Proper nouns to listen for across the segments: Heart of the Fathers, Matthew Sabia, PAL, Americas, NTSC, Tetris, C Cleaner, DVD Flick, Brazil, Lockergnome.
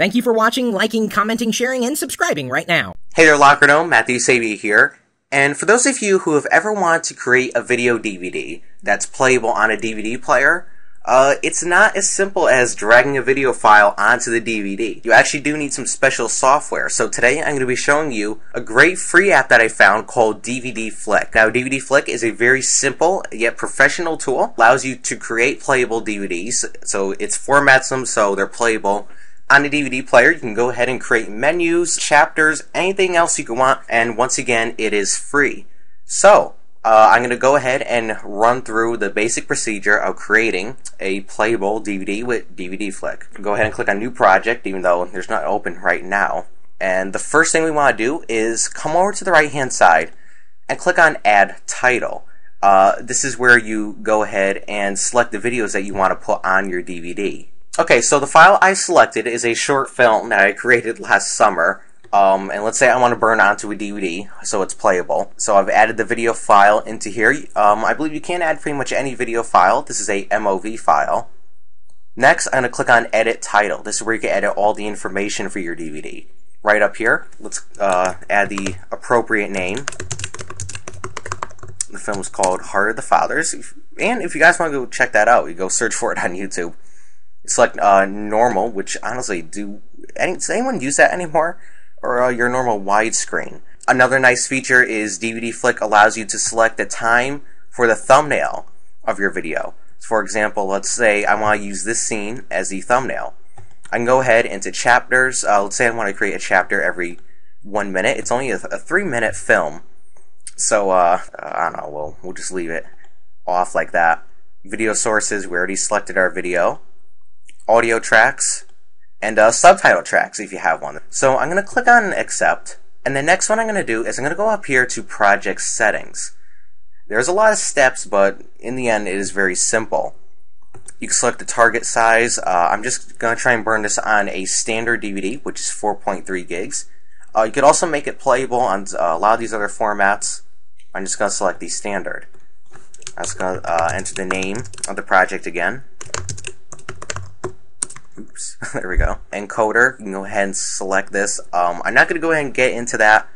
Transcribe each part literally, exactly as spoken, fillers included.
Thank you for watching, liking, commenting, sharing, and subscribing right now. Hey there, Lockergnome, Matthew Sabia here. And for those of you who have ever wanted to create a video D V D that's playable on a D V D player, uh, it's not as simple as dragging a video file onto the D V D. You actually do need some special software. So today I'm going to be showing you a great free app that I found called D V D Flick. Now, D V D Flick is a very simple yet professional tool. Allows you to create playable D V Ds. So it formats them so they're playable on the D V D player. You can go ahead and create menus, chapters, anything else you can want, and once again, it is free. So, uh, I'm going to go ahead and run through the basic procedure of creating a playable D V D with D V D Flick. Go ahead and click on New Project, even though there's not open right now. And the first thing we want to do is come over to the right-hand side and click on Add Title. Uh, this is where you go ahead and select the videos that you want to put on your D V D. Okay, so the file I selected is a short film that I created last summer, um, and let's say I want to burn onto a D V D so it's playable. So I've added the video file into here. Um, I believe you can add pretty much any video file. This is a M O V file. Next, I'm going to click on Edit Title. This is where you can edit all the information for your D V D. Right up here, let's uh, add the appropriate name. The film is called Heart of the Fathers, and if you guys want to go check that out, you go search for it on YouTube. Select uh, normal, which honestly, do any, does anyone use that anymore? Or uh, your normal widescreen. Another nice feature is D V D Flick allows you to select the time for the thumbnail of your video. For example, let's say I want to use this scene as the thumbnail. I can go ahead into chapters. Uh, let's say I want to create a chapter every one minute. It's only a, a three minute film. So, uh, I don't know, we'll, we'll just leave it off like that. Video sources, we already selected our video. Audio tracks, and uh, subtitle tracks if you have one. So I'm going to click on Accept, and the next one I'm going to do is I'm going to go up here to Project Settings. There's a lot of steps, but in the end it is very simple. You can select the target size. Uh, I'm just going to try and burn this on a standard D V D, which is four point three gigs. Uh, you could also make it playable on uh, a lot of these other formats. I'm just going to select the standard. I'm just going to uh, enter the name of the project again. Oops, there we go. Encoder, you can go ahead and select this. Um, I'm not going to go ahead and get into that,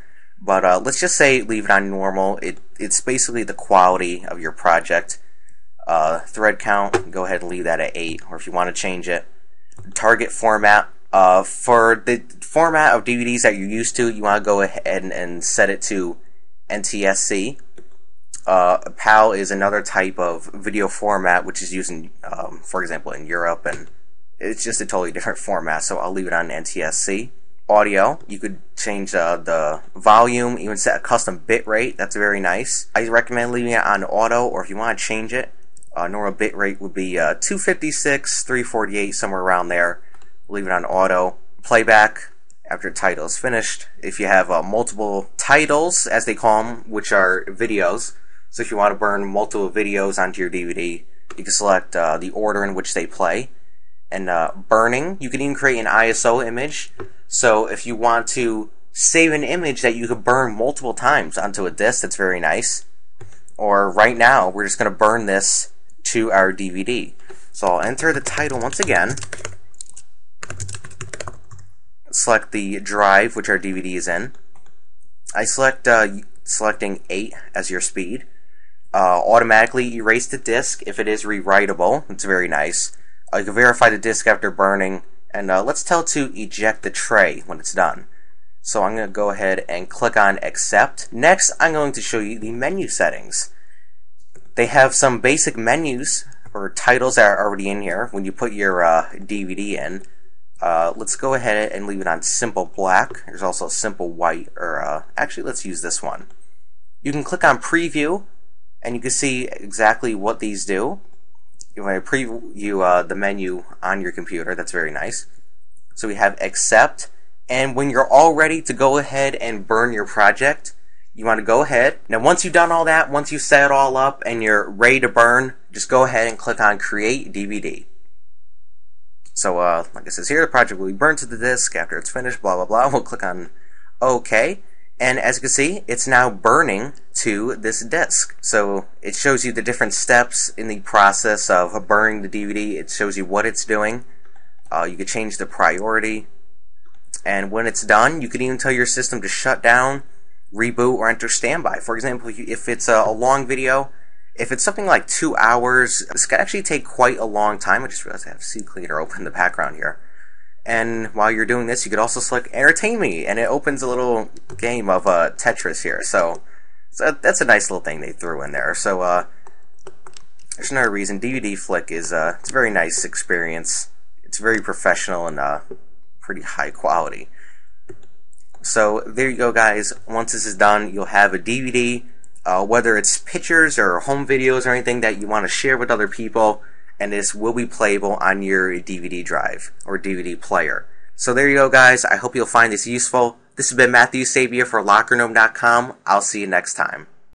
but uh, let's just say leave it on normal. It, it's basically the quality of your project. Uh, thread count, go ahead and leave that at eight, or if you want to change it. Target format, uh, for the format of D V Ds that you're used to, you want to go ahead and, and set it to N T S C. Uh, P A L is another type of video format which is used in, um, for example, in Europe, and it's just a totally different format, so I'll leave it on N T S C. Audio, you could change uh, the volume, even set a custom bitrate. That's very nice. I recommend leaving it on auto, or if you want to change it, uh, normal bitrate would be uh, two fifty-six, three forty-eight, somewhere around there. Leave it on auto. Playback, after title is finished. If you have uh, multiple titles, as they call them, which are videos, so if you want to burn multiple videos onto your D V D, you can select uh, the order in which they play. And uh, burning, you can even create an I S O image. So if you want to save an image that you could burn multiple times onto a disc, that's very nice. Or right now, we're just going to burn this to our D V D. So I'll enter the title once again. Select the drive which our D V D is in. I select uh, selecting eight as your speed. Uh, automatically erase the disc if it is rewritable. It's very nice. Uh, you can verify the disc after burning, and uh, let's tell it to eject the tray when it's done. So I'm going to go ahead and click on Accept. Next, I'm going to show you the menu settings. They have some basic menus or titles that are already in here when you put your uh, D V D in. Uh, let's go ahead and leave it on Simple Black. There's also Simple White, or uh, actually, let's use this one. You can click on Preview, and you can see exactly what these do. You want to preview uh, the menu on your computer. That's very nice. So we have Accept, and when you're all ready to go ahead and burn your project, you want to go ahead. Now once you've done all that, once you set it all up and you're ready to burn, just go ahead and click on Create D V D. So uh, like it says here, the project will be burned to the disk after it's finished, blah blah blah. We'll click on OK. And as you can see, it's now burning to this disc. So it shows you the different steps in the process of burning the D V D. It shows you what it's doing. Uh, you can change the priority. And when it's done, you can even tell your system to shut down, reboot, or enter standby. For example, if it's a long video, if it's something like two hours, this could actually take quite a long time. I just realized I have C Cleaner open in the background here. And while you're doing this, you could also select Entertain Me, and it opens a little game of uh, Tetris here. So, so that's a nice little thing they threw in there. So uh, there's another reason D V D Flick is uh, it's a very nice experience. It's very professional and uh, pretty high quality. So there you go, guys. Once this is done, you'll have a D V D. Uh, whether it's pictures or home videos or anything that you want to share with other people, and this will be playable on your D V D drive or D V D player. So there you go, guys. I hope you'll find this useful. This has been Matthew Sabia for Lockergnome dot com. I'll see you next time.